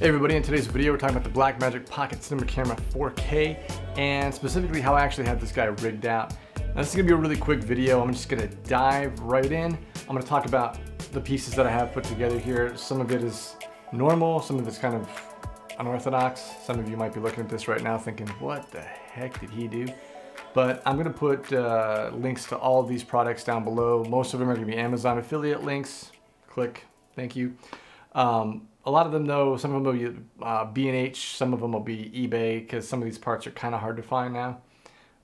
Hey everybody, in today's video we're talking about the Blackmagic Pocket Cinema Camera 4K and specifically how I actually have this guy rigged out. Now this is going to be a really quick video. I'm just going to dive right in. I'm going to talk about the pieces that I have put together here. Some of it is normal, some of it's kind of unorthodox. Some of you might be looking at this right now thinking, what the heck did he do? But I'm going to put links to all of these products down below. Most of them are going to be Amazon affiliate links. Click, thank you. A lot of them though, some of them will be B&H, some of them will be eBay because some of these parts are kind of hard to find now.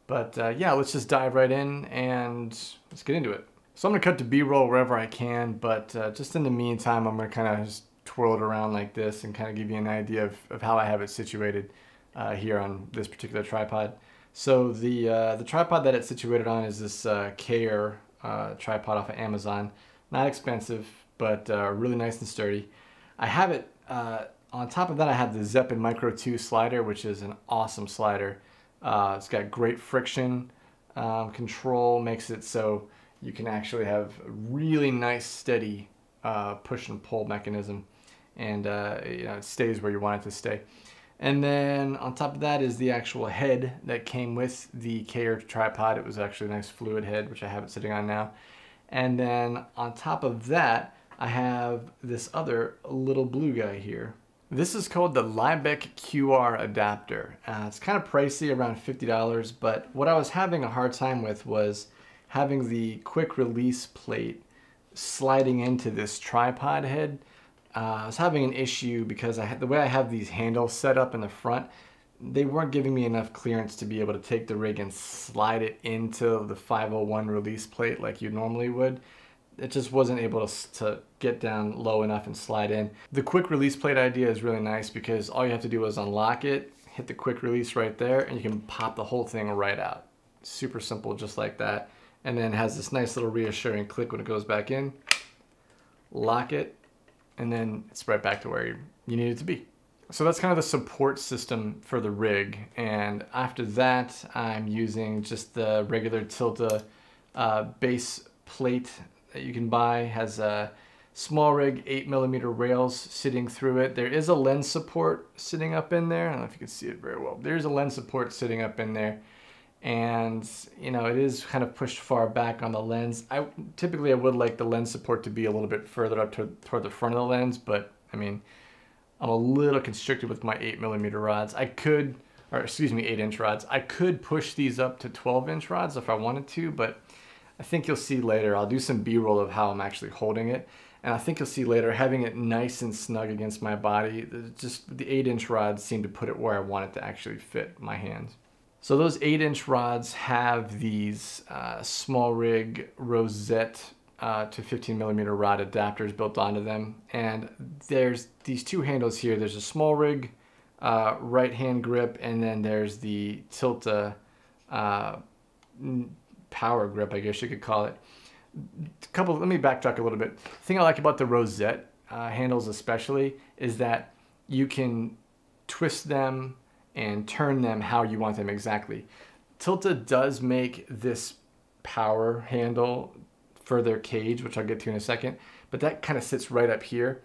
But yeah, let's just dive right in and let's get into it. So I'm going to cut to B-roll wherever I can, but just in the meantime, I'm going to kind of just twirl it around like this and kind of give you an idea of how I have it situated here on this particular tripod. So the tripod that it's situated on is this Cayer tripod off of Amazon. Not expensive, but really nice and sturdy. I have it, on top of that I have the Zeapon Micro 2 slider, which is an awesome slider. It's got great friction control, makes it so you can actually have a really nice steady push and pull mechanism, and you know, it stays where you want it to stay. And then on top of that is the actual head that came with the Cayer tripod. It was actually a nice fluid head, which I have it sitting on now. And then on top of that, I have this other little blue guy here. This is called the Libec QR Adapter. It's kind of pricey, around $50, but what I was having a hard time with was having the quick release plate sliding into this tripod head. I was having an issue because the way I have these handles set up in the front, they weren't giving me enough clearance to be able to take the rig and slide it into the 501 release plate like you normally would. It just wasn't able to get down low enough and slide in. The quick release plate idea is really nice because all you have to do is unlock it, hit the quick release right there, and you can pop the whole thing right out. Super simple, just like that. And then it has this nice little reassuring click when it goes back in. Lock it, and then it's right back to where you need it to be. So that's kind of the support system for the rig. And after that, I'm using just the regular Tilta base plate that you can buy. Has a SmallRig 8mm rails sitting through it. There is a lens support sitting up in there. I don't know if you can see it very well. There's a lens support sitting up in there, and you know, it is kind of pushed far back on the lens. Typically I would like the lens support to be a little bit further up toward the front of the lens, but I mean, I'm a little constricted with my 8mm rods. I could, or excuse me, 8-inch rods. I could push these up to 12-inch rods if I wanted to, but I think you'll see later, I'll do some B-roll of how I'm actually holding it, and I think you'll see later, having it nice and snug against my body, just the 8-inch rods seem to put it where I want it to actually fit my hands. So those 8-inch rods have these SmallRig rosette to 15mm rod adapters built onto them, and there's these two handles here. There's a SmallRig right hand grip, and then there's the Tilta power grip, I guess you could call it. Let me backtrack a little bit. The thing I like about the rosette handles especially is that you can twist them and turn them how you want them exactly. Tilta does make this power handle for their cage, which I'll get to in a second, but that kind of sits right up here.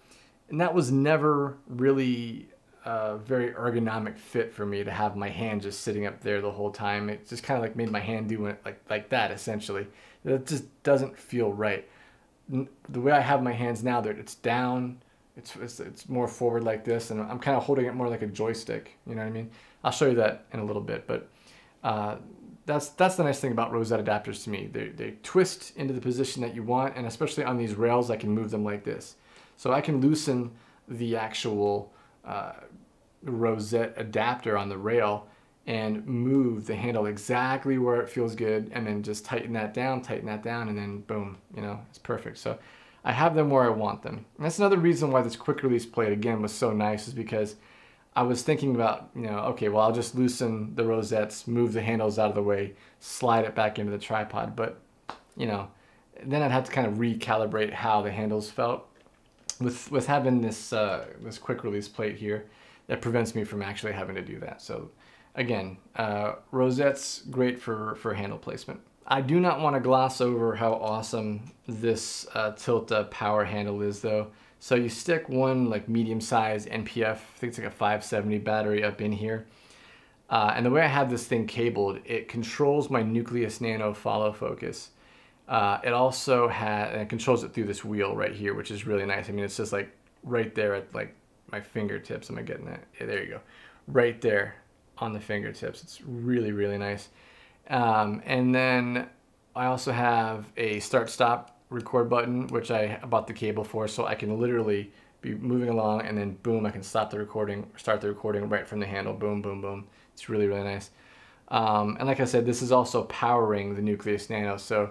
And that was never really a very ergonomic fit for me to have my hand just sitting up there the whole time. It just kind of like made my hand do it like that, essentially. It just doesn't feel right. The way I have my hands now, it's down, it's more forward like this, and I'm kind of holding it more like a joystick, you know what I mean? I'll show you that in a little bit, but that's the nice thing about rosette adapters to me. They twist into the position that you want, and especially on these rails, I can move them like this. So I can loosen the actual rosette adapter on the rail and move the handle exactly where it feels good, and then just tighten that down, and then boom, you know, it's perfect. So I have them where I want them. And that's another reason why this quick release plate again was so nice, is because I was thinking about, you know, okay, well, I'll just loosen the rosettes, move the handles out of the way, slide it back into the tripod. But you know, then I'd have to kind of recalibrate how the handles felt. With having this this quick release plate here, that prevents me from actually having to do that. So again, rosettes, great for handle placement. I do not want to gloss over how awesome this Tilta power handle is though. So you stick one like medium-sized NPF, I think it's like a 570 battery up in here. And the way I have this thing cabled, it controls my Nucleus Nano follow focus. It also has, and it controls it through this wheel right here, which is really nice. I mean, it's just like right there at like my fingertips. Am I getting that? Yeah, there you go. Right there on the fingertips. It's really, really nice. And then I also have a start-stop record button, which I bought the cable for, so I can literally be moving along and then boom, I can stop the recording, start the recording right from the handle, boom, boom, boom. It's really, really nice. And like I said, this is also powering the Nucleus Nano. So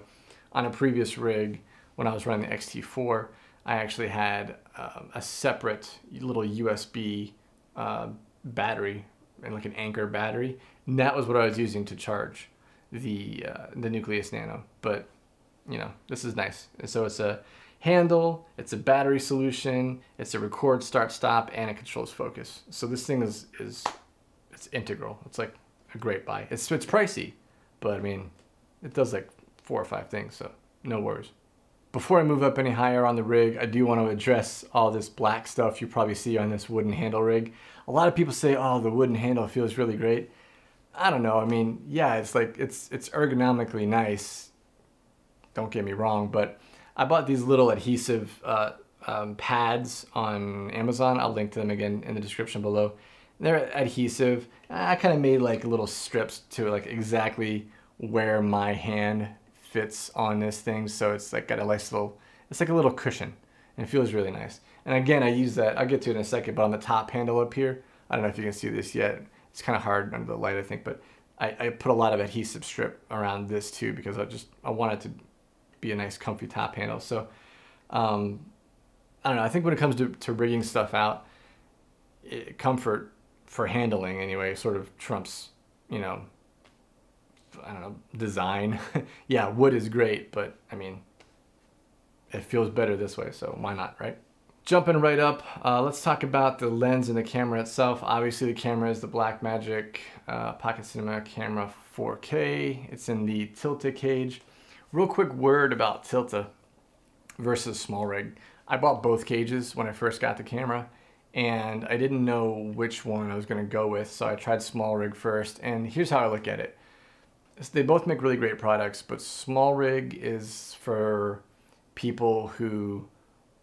on a previous rig, when I was running the XT4, I actually had a separate little USB battery and like an anchor battery. And that was what I was using to charge the Nucleus Nano. But you know, this is nice. And so it's a handle, it's a battery solution, it's a record, start, stop, and it controls focus. So this thing is integral. It's like a great buy. It's pricey, but I mean, it does like 4 or 5 things, so no worries. Before I move up any higher on the rig, I do want to address all this black stuff you probably see on this wooden handle rig. A lot of people say, oh, the wooden handle feels really great. I don't know, I mean, yeah, it's like, it's ergonomically nice, don't get me wrong, but I bought these little adhesive pads on Amazon. I'll link to them again in the description below. They're adhesive. I kind of made like little strips to like exactly where my hand fits on this thing. So it's like got a nice little, it's like a little cushion and it feels really nice. And again, I use that, I'll get to it in a second, but on the top handle up here, I don't know if you can see this yet. It's kind of hard under the light, I think, but I put a lot of adhesive strip around this too, because I want it to be a nice comfy top handle. So I don't know, I think when it comes to rigging stuff out, comfort for handling anyway sort of trumps, you know, I don't know, design. Yeah, wood is great, but I mean, it feels better this way, so why not, right? Jumping right up, let's talk about the lens and the camera itself. Obviously the camera is the Blackmagic Pocket Cinema Camera 4K. It's in the Tilta cage. Real quick word about Tilta versus SmallRig. I bought both cages when I first got the camera, and I didn't know which one I was going to go with, so I tried SmallRig first, and here's how I look at it. They both make really great products, but SmallRig is for people who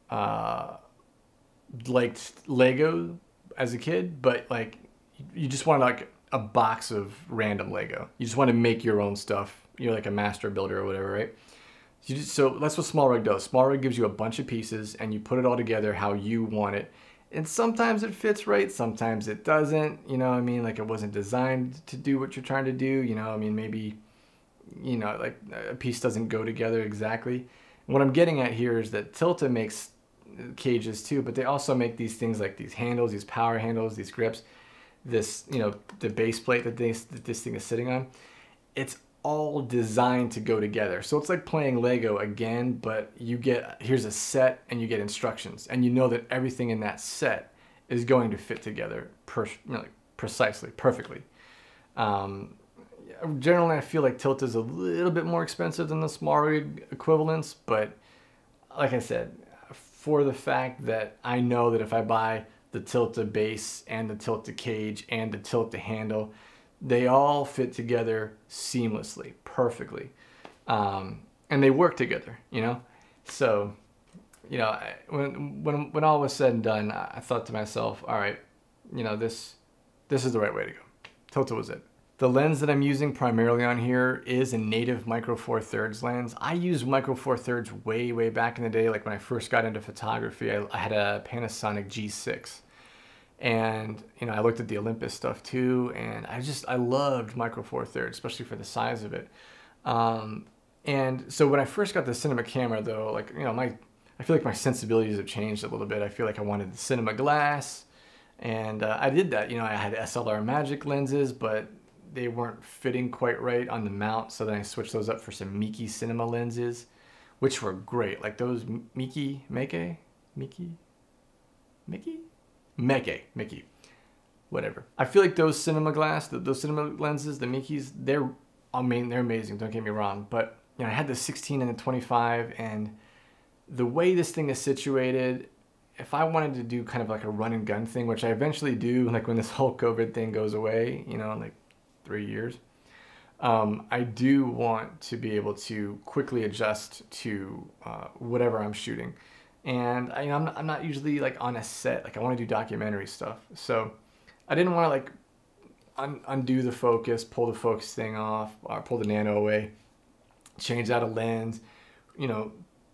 liked Lego as a kid, but like you just want like a box of random Lego. You just want to make your own stuff. You're like a master builder or whatever, right? So that's what SmallRig does. SmallRig gives you a bunch of pieces and you put it all together how you want it. And sometimes it fits right, sometimes it doesn't, you know what I mean? Like it wasn't designed to do what you're trying to do, you know, I mean, maybe, you know, like a piece doesn't go together exactly. What I'm getting at here is that Tilta makes cages too, but they also make these things like these handles, these power handles, these grips, this, you know, the base plate that this thing is sitting on. It's all designed to go together. So it's like playing Lego again, but you get, here's a set and you get instructions and you know that everything in that set is going to fit together precisely, perfectly. Generally, I feel like Tilta is a little bit more expensive than the SmallRig equivalents, but like I said, for the fact that I know that if I buy the Tilta base and the Tilta cage and the Tilta handle, they all fit together seamlessly, perfectly, and they work together, you know? So, you know, when all was said and done, I thought to myself, all right, you know, this is the right way to go. Tilta was it. The lens that I'm using primarily on here is a native Micro Four Thirds lens. I used Micro Four Thirds way, way back in the day, like when I first got into photography, I had a Panasonic G6. And, you know, I looked at the Olympus stuff too, and I loved Micro Four Thirds, especially for the size of it. And so when I first got the cinema camera though, like, you know, I feel like my sensibilities have changed a little bit. I feel like I wanted the cinema glass, and I did that. You know, I had SLR Magic lenses, but they weren't fitting quite right on the mount. So then I switched those up for some Meike cinema lenses, which were great. Like those Meike, whatever. I feel like those cinema glass, those cinema lenses, the Meikes, they're amazing, don't get me wrong. But you know, I had the 16 and the 25, and the way this thing is situated, if I wanted to do kind of like a run and gun thing, which I eventually do, like when this whole COVID thing goes away, you know, in like 3 years, I do want to be able to quickly adjust to whatever I'm shooting. And I, you know, I'm not usually like on a set, like I want to do documentary stuff. So I didn't want to like undo the focus, pull the focus thing off, or pull the nano away, change out a lens, you know,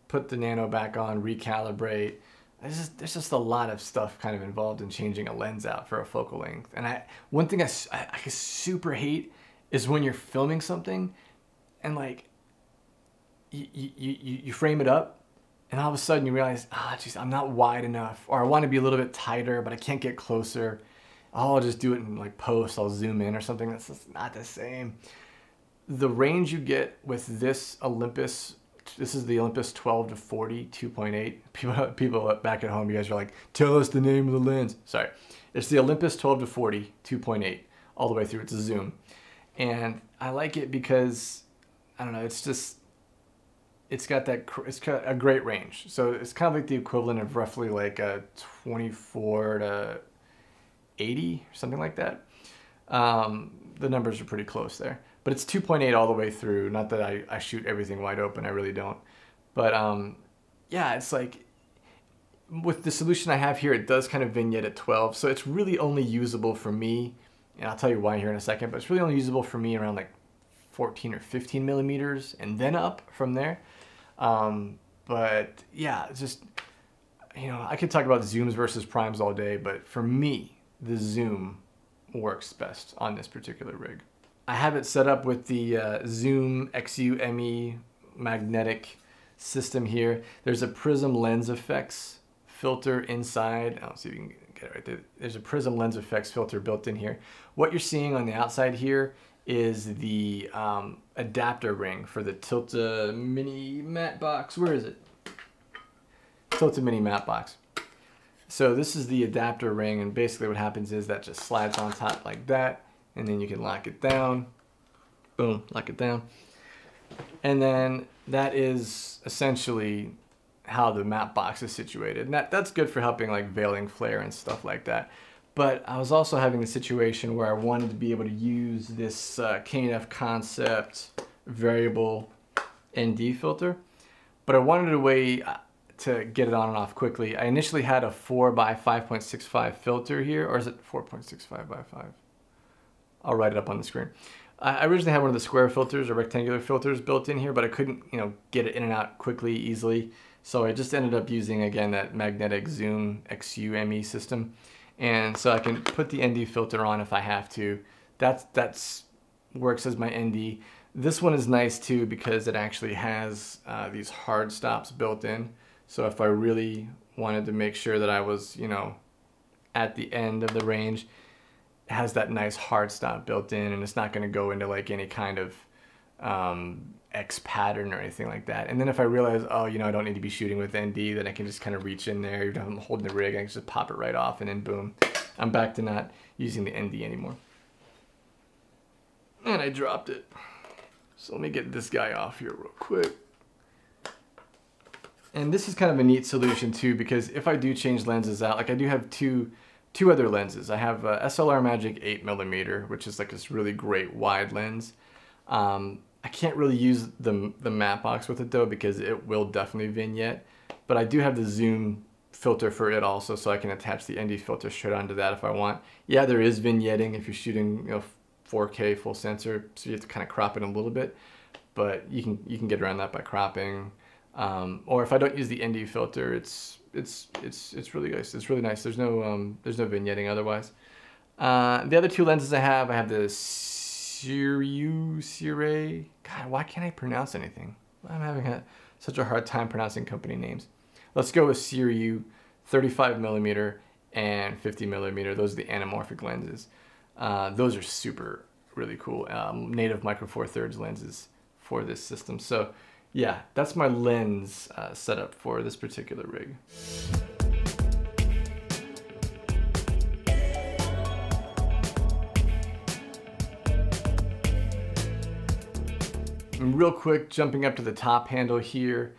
put the nano back on, recalibrate. There's just a lot of stuff kind of involved in changing a lens out for a focal length. And one thing I super hate is when you're filming something and like you frame it up and all of a sudden you realize, ah, geez, I'm not wide enough, or I want to be a little bit tighter, but I can't get closer. I'll just do it in like post, I'll zoom in or something. That's just not the same. The range you get with this Olympus, this is the Olympus 12 to 40 2.8. People back at home, you guys are like, tell us the name of the lens. Sorry. It's the Olympus 12 to 40 2.8 all the way through. It's a zoom. And I like it because, I don't know, it's just, it's got a great range. So it's kind of like the equivalent of roughly like a 24 to 80 or something like that. The numbers are pretty close there. But it's 2.8 all the way through. Not that I shoot everything wide open, I really don't. But yeah, it's like, with the solution I have here, it does kind of vignette at 12. So it's really only usable for me, and I'll tell you why here in a second, but it's really only usable for me around like 14 or 15 millimeters and then up from there. But yeah, it's just, you know, I could talk about zooms versus primes all day, but for me, the zoom works best on this particular rig. I have it set up with the XUME XUME magnetic system here. There's a Prism Lens Effects filter inside. I don't see if you can get it right there. There's a Prism Lens Effects filter built in here. What you're seeing on the outside here is the adapter ring for the Tilta mini matte box. Where is it? Tilta mini matte box. So this is the adapter ring, and basically what happens is that just slides on top like that. And then you can lock it down, boom, lock it down. And then that is essentially how the matte box is situated. And that's good for helping like veiling flare and stuff like that. But I was also having a situation where I wanted to be able to use this K&F Concept variable ND filter, but I wanted a way to get it on and off quickly. I initially had a 4x5.65 filter here, or is it 4.65x5? I'll write it up on the screen. I originally had one of the square filters or rectangular filters built in here, but I couldn't, you know, get it in and out quickly, easily. So I just ended up using, again, that magnetic XUME XUME system. And so I can put the ND filter on if I have to. That's works as my ND. This one is nice too because it actually has these hard stops built in. So if I really wanted to make sure that I was, you know, at the end of the range, has that nice hard stop built in, and it's not going to go into like any kind of X pattern or anything like that. And then if I realize, oh, you know, I don't need to be shooting with ND, then I can just kind of reach in there. Even if I'm holding the rig, I can just pop it right off, and then boom, I'm back to not using the ND anymore. And I dropped it. So let me get this guy off here real quick. And this is kind of a neat solution too, because if I do change lenses out, like I do have two other lenses. I have a SLR Magic 8mm, which is like this really great wide lens. I can't really use the matte box with it though, because it will definitely vignette, but I do have the zoom filter for it also, so I can attach the ND filter straight onto that if I want. Yeah, there is vignetting if you're shooting, you know, 4K full sensor, so you have to kind of crop it a little bit, but you can get around that by cropping. Or if I don't use the ND filter, it's really nice. It's really nice. There's no vignetting otherwise. The other two lenses I have the SIRUI. God, why can't I pronounce anything? I'm having such a hard time pronouncing company names. Let's go with SIRUI, 35mm and 50mm. Those are the anamorphic lenses. Those are super really cool. Native Micro Four Thirds lenses for this system. So yeah, that's my lens setup for this particular rig. And real quick, jumping up to the top handle here,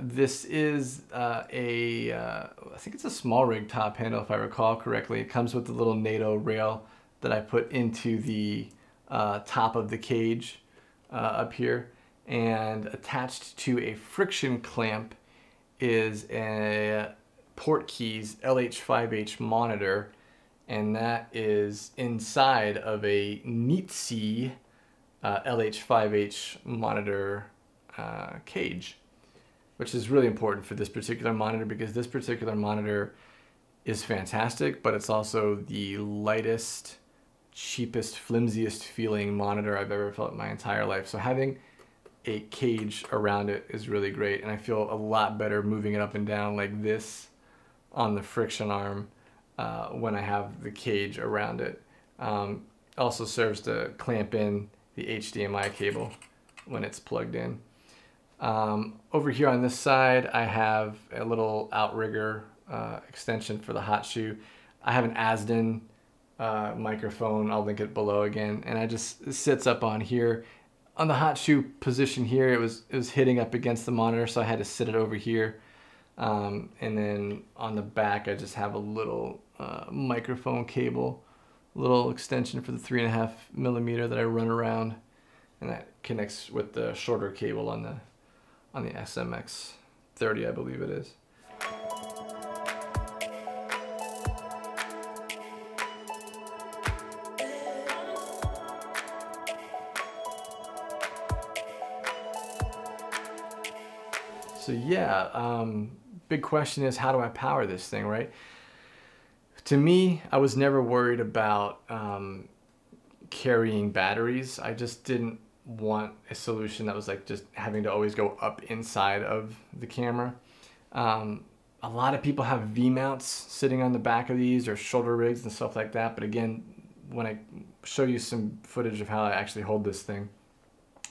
This is I think it's a SmallRig top handle if I recall correctly. It comes with the little NATO rail that I put into the top of the cage up here, and attached to a friction clamp is a Portkeys LH5H monitor, and that is inside of a Nitze LH5H monitor cage, which is really important for this particular monitor because this particular monitor is fantastic, but it's also the lightest, cheapest, flimsiest feeling monitor I've ever felt in my entire life. So having a cage around it is really great, and I feel a lot better moving it up and down like this on the friction arm when I have the cage around it. Also serves to clamp in the HDMI cable when it's plugged in. Over here on this side, I have a little outrigger extension for the hot shoe. I have an Azden microphone, I'll link it below again, and it sits up on here. On the hot shoe position here, it was hitting up against the monitor, so I had to sit it over here. And then on the back, I just have a little microphone cable, little extension for the 3.5mm that I run around, and that connects with the shorter cable on the SMX30, I believe it is. So yeah, big question is, how do I power this thing, right? To me, I was never worried about carrying batteries. I just didn't want a solution that was like just having to always go up inside of the camera. A lot of people have V-mounts sitting on the back of these, or shoulder rigs and stuff like that. But again, when I show you some footage of how I actually hold this thing,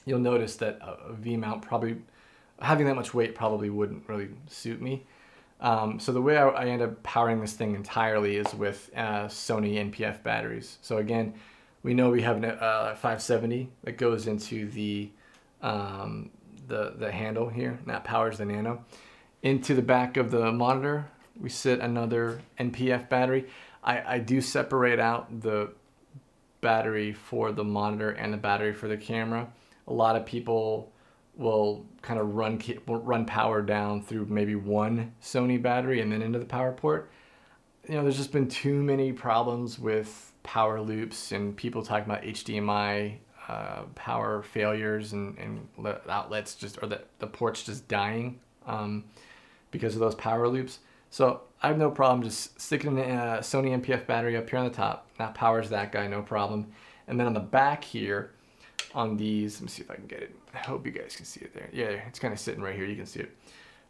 you'll notice that a V-mount probably, having that much weight probably wouldn't really suit me. So the way I end up powering this thing entirely is with Sony NPF batteries. So again, we know we have a 570 that goes into the handle here, and that powers the Nano. Into the back of the monitor, we sit another NPF battery. I do separate out the battery for the monitor and the battery for the camera. A lot of people will kind of run power down through maybe one Sony battery and then into the power port. You know, there's just been too many problems with power loops and people talking about HDMI power failures and outlets just, or the ports just dying because of those power loops. So I have no problem just sticking a Sony NPF battery up here on the top. That powers that guy, no problem. And then on the back here, on these, let me see if I can get it. I hope you guys can see it there. Yeah, it's kind of sitting right here. You can see it.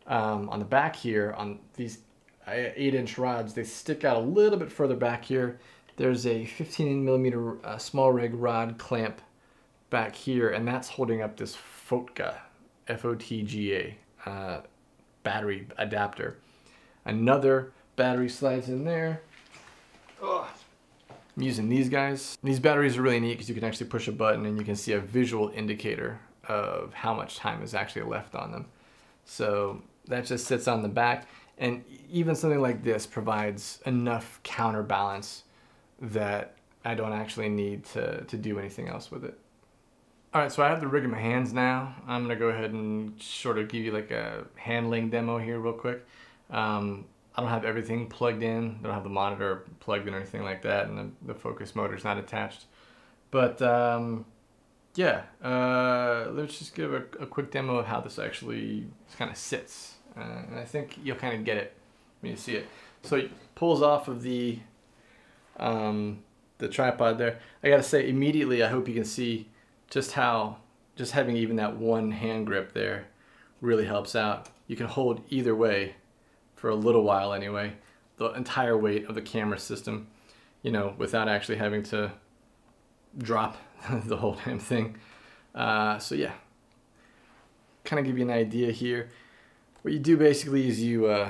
On the back here, on these 8-inch rods, they stick out a little bit further back here. There's a 15mm SmallRig rod clamp back here, and that's holding up this FOTGA, F-O-T-G-A, battery adapter. Another battery slides in there. Ugh. I'm using these guys. These batteries are really neat because you can actually push a button and you can see a visual indicator of how much time is actually left on them. So that just sits on the back, and even something like this provides enough counterbalance that I don't actually need to do anything else with it. All right, so I have the rig in my hands now. I'm gonna go ahead and sort of give you like a handling demo here real quick. I don't have everything plugged in. I don't have the monitor plugged in or anything like that, and the focus motor's not attached. But yeah, let's just give a quick demo of how this actually kind of sits. And I think you'll kind of get it when you see it. So it pulls off of the tripod there. I gotta say, immediately, I hope you can see just how just having even that one hand grip there really helps out. You can hold either way for a little while anyway, the entire weight of the camera system, you know, without actually having to drop the whole damn thing. So yeah, kind of give you an idea here. What you do basically is you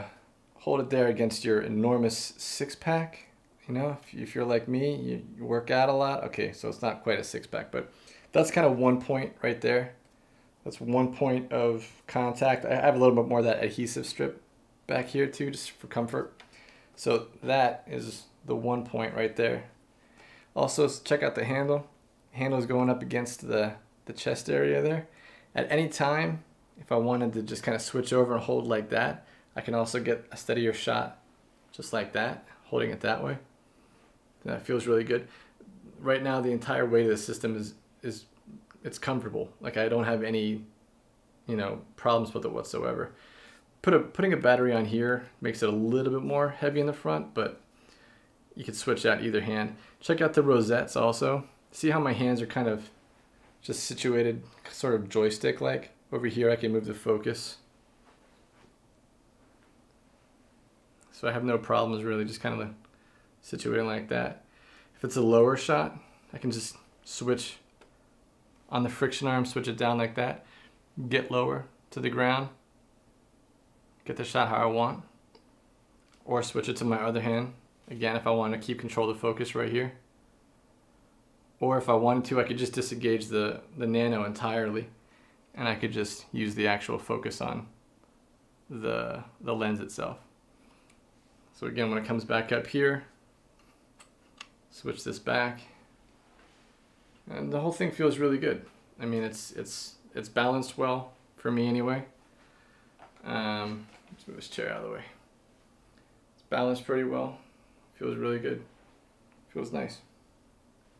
hold it there against your enormous 6-pack. You know, if you're like me, you work out a lot. Okay, so it's not quite a 6-pack, but that's kind of one point right there. That's one point of contact. I have a little bit more of that adhesive strip back here too, just for comfort. So that is the one point right there. Also, check out the handle. Handle's going up against the chest area there. At any time, if I wanted to just kind of switch over and hold like that, I can also get a steadier shot just like that, holding it that way. That feels really good. Right now, the entire weight of the system is it's comfortable. Like, I don't have any, you know, problems with it whatsoever. Putting a battery on here makes it a little bit more heavy in the front, but you can switch out either hand. Check out the rosettes also. See how my hands are kind of just situated, sort of joystick-like. Over here, I can move the focus. So I have no problems really just kind of situating like that. If it's a lower shot, I can just switch on the friction arm, switch it down like that, get lower to the ground, get the shot how I want, or switch it to my other hand. Again, if I want to keep control of the focus right here. Or if I wanted to, I could just disengage the Nano entirely, and I could just use the actual focus on the lens itself. So again, when it comes back up here, switch this back. And the whole thing feels really good. I mean, it's balanced well, for me anyway. Let's move this chair out of the way. It's balanced pretty well. Feels really good. Feels nice.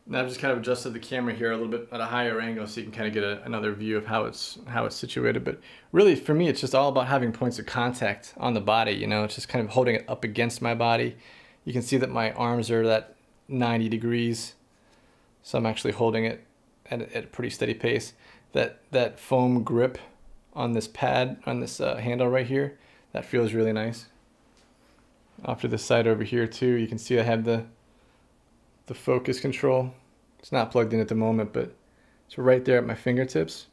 Now I've just kind of adjusted the camera here a little bit at a higher angle so you can kind of get another view of how it's situated. But really, for me, it's just all about having points of contact on the body, you know? It's just kind of holding it up against my body. You can see that my arms are that 90 degrees. So I'm actually holding it at a pretty steady pace. That foam grip on this pad, on this handle right here, that feels really nice. Off to the side over here too, you can see I have the focus control. It's not plugged in at the moment, but it's right there at my fingertips.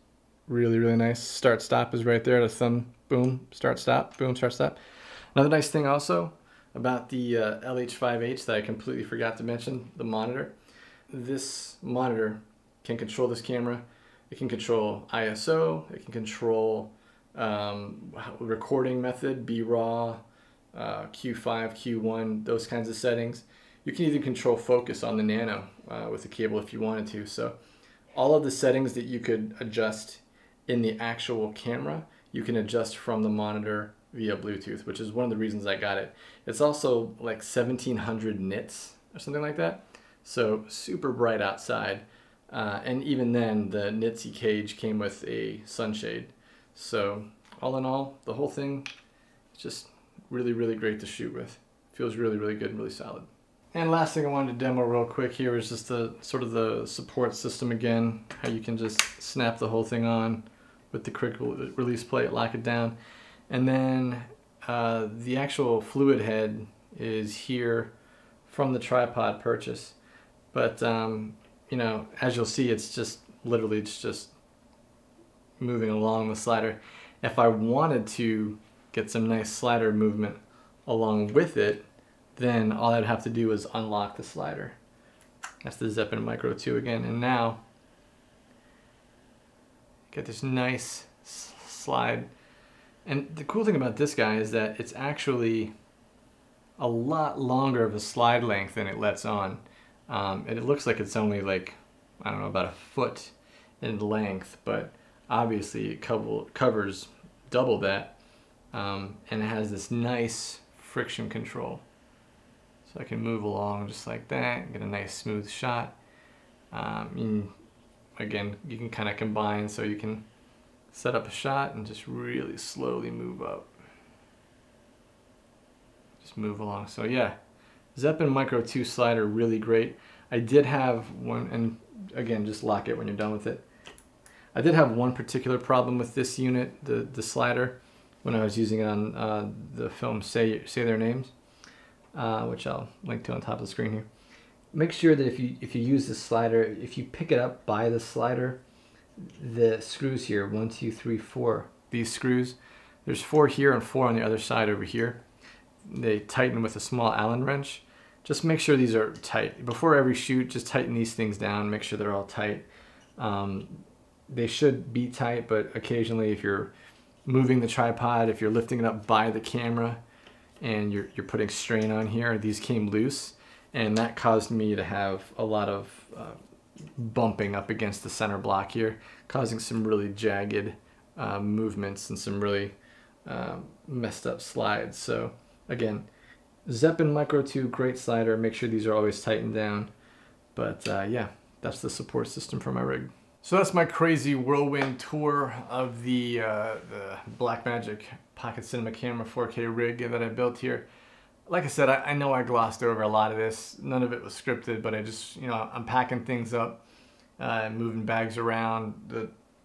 Really, really nice. Start stop is right there. The thumb, boom, start stop, boom, start stop. Another nice thing also about the LH5H that I completely forgot to mention, the monitor. This monitor can control this camera. It can control ISO, it can control recording method, BRAW, Q5, Q1, those kinds of settings. You can even control focus on the Nano with the cable if you wanted to. So all of the settings that you could adjust in the actual camera, you can adjust from the monitor via Bluetooth, which is one of the reasons I got it. It's also like 1700 nits or something like that. So super bright outside, and even then the Nitze cage came with a sunshade. So all in all, the whole thing is just really, really great to shoot with. Feels really, really good and really solid. And last thing I wanted to demo real quick here is just the sort of the support system again, how you can just snap the whole thing on with the critical release plate, lock it down. And then the actual fluid head is here from the tripod purchase. But, you know, as you'll see, it's just literally just moving along the slider. If I wanted to get some nice slider movement along with it, then all I'd have to do is unlock the slider. That's the Zeapon Micro 2 again. And now, get this nice slide. And the cool thing about this guy is that it's actually a lot longer of a slide length than it lets on. And it looks like it's only like, I don't know, about a foot in length, but obviously it covers double that, and it has this nice friction control. So I can move along just like that and get a nice smooth shot. And again, you can kind of combine, so you can set up a shot and just really slowly move up. Just move along, so yeah. Zeapon Micro 2 slider, really great. I did have one, and again, just lock it when you're done with it. I did have one particular problem with this unit, the slider, when I was using it on the film Say Their Names, which I'll link to on top of the screen here. Make sure that if you use this slider, if you pick it up by the slider, the screws here, 1, 2, 3, 4, these screws, there's 4 here and 4 on the other side over here. They tighten with a small Allen wrench. Just make sure these are tight. Before every shoot, just tighten these things down, make sure they're all tight. they should be tight, but occasionally if you're moving the tripod, if you're lifting it up by the camera and you're putting strain on here, these came loose, and that caused me to have a lot of bumping up against the center block here, causing some really jagged movements and some really messed up slides. So again, Zeapon Micro 2, great slider. Make sure these are always tightened down. But yeah, that's the support system for my rig. So that's my crazy whirlwind tour of the Blackmagic Pocket Cinema Camera 4K rig that I built here. Like I said, I know I glossed over a lot of this. None of it was scripted, but I just, you know, I'm packing things up, moving bags around.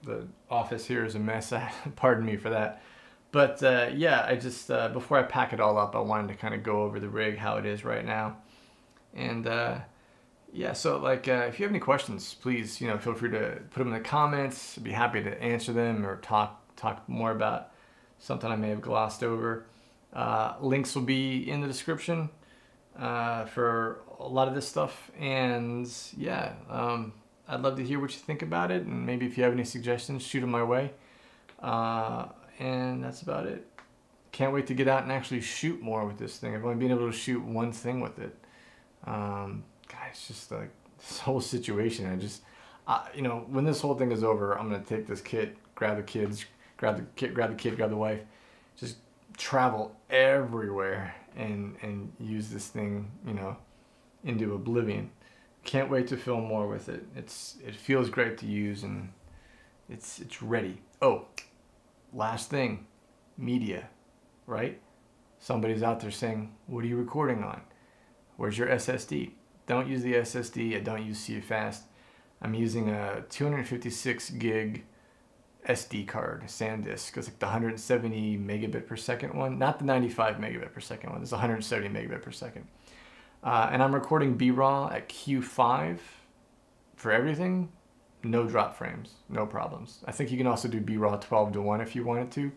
The office here is a mess. Pardon me for that. But yeah, I just, before I pack it all up, I wanted to kind of go over the rig, how it is right now. And yeah, so like, if you have any questions, please, you know, feel free to put them in the comments. I'd be happy to answer them or talk more about something I may have glossed over. Links will be in the description for a lot of this stuff. And yeah, I'd love to hear what you think about it. And maybe if you have any suggestions, shoot them my way. And that's about it. Can't wait to get out and actually shoot more with this thing. I've only been able to shoot one thing with it. God, it's just like this whole situation. You know, when this whole thing is over, I'm gonna take this kit, grab the kids, grab the wife, just travel everywhere and use this thing, you know, into oblivion. Can't wait to film more with it. It feels great to use, and it's ready. Oh. Last thing, media, right? Somebody's out there saying, what are you recording on? Where's your SSD? Don't use the SSD, I don't use CFast. I'm using a 256 gig SD card, SanDisk. It's like the 170 megabit per second one, not the 95 megabit per second one, it's 170 megabit per second. And I'm recording BRAW at Q5 for everything. No drop frames, no problems. I think you can also do BRAW 12 to 1 if you wanted to.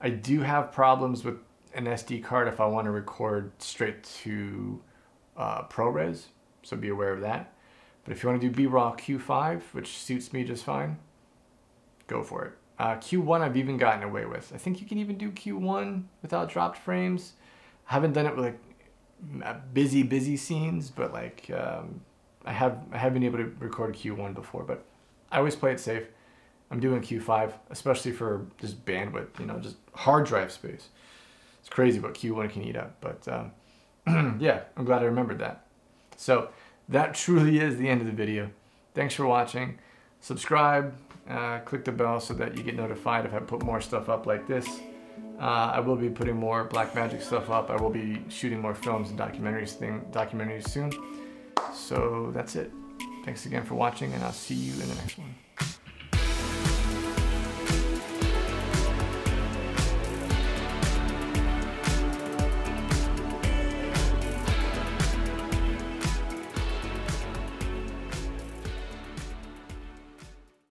I do have problems with an SD card if I want to record straight to ProRes, so be aware of that. But if you want to do BRAW Q5, which suits me just fine, go for it. Q1 I've even gotten away with. I think you can even do Q1 without dropped frames. I haven't done it with like busy scenes, but like I have been able to record Q1 before, but I always play it safe. I'm doing Q5, especially for just bandwidth, you know, just hard drive space. It's crazy what Q1 can eat up, but yeah, I'm glad I remembered that. So that truly is the end of the video. Thanks for watching. Subscribe, click the bell so that you get notified if I put more stuff up like this. I will be putting more Blackmagic stuff up. I will be shooting more films and documentaries soon. So that's it. Thanks again for watching, and I'll see you in the next one.